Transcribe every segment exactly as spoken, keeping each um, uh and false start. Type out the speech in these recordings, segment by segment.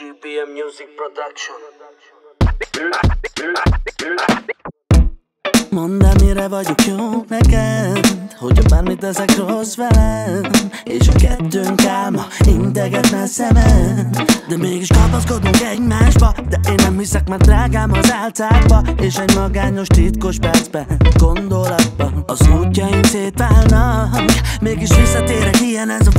G B M Music Production. Mondd el, mire vagyok jó neked, hogyha bármit ezek rossz veled, és a kettőnk álma integetne szemed. De mégis kapaszkodunk egymásba, de én nem hiszek, mert drágám az álcákba, és egy magányos titkos percben, gondolatban az útjaim szétválnak. Mégis visszatérek, ilyen ez a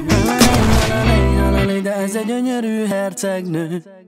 Halalej, halalej, halalej, de ez egy gyönyörű hercegnő.